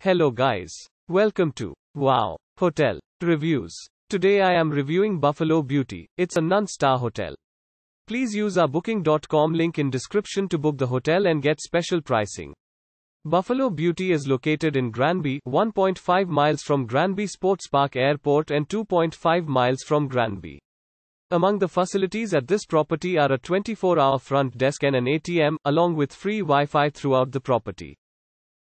Hello guys. Welcome to Wow Hotel Reviews. Today I am reviewing Buffalo Beauty. It's a non-star hotel. Please use our booking.com link in description to book the hotel and get special pricing. Buffalo Beauty is located in Granby, 1.5 miles from Granby Sports Park Airport and 2.5 miles from Granby. Among the facilities at this property are a 24-hour front desk and an ATM, along with free Wi-Fi throughout the property.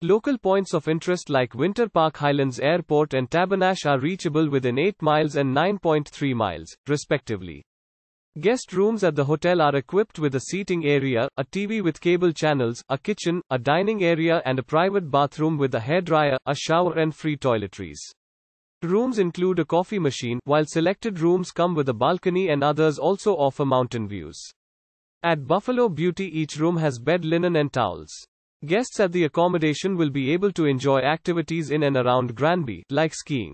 Local points of interest like Winter Park Highlands Airport and Tabernash are reachable within 8 miles and 9.3 miles, respectively. Guest rooms at the hotel are equipped with a seating area, a TV with cable channels, a kitchen, a dining area and a private bathroom with a hairdryer, a shower and free toiletries. Rooms include a coffee machine, while selected rooms come with a balcony and others also offer mountain views. At Buffalo Beauty each room has bed linen and towels. Guests at the accommodation will be able to enjoy activities in and around Granby, like skiing.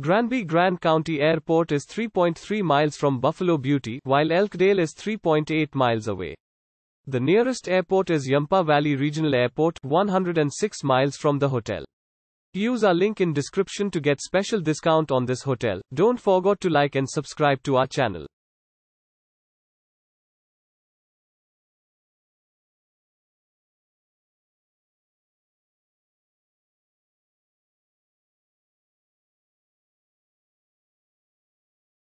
Granby Grand County Airport is 3.3 miles from Buffalo Beauty, while Elkdale is 3.8 miles away. The nearest airport is Yampa Valley Regional Airport, 106 miles from the hotel. Use our link in description to get special discount on this hotel. Don't forget to like and subscribe to our channel.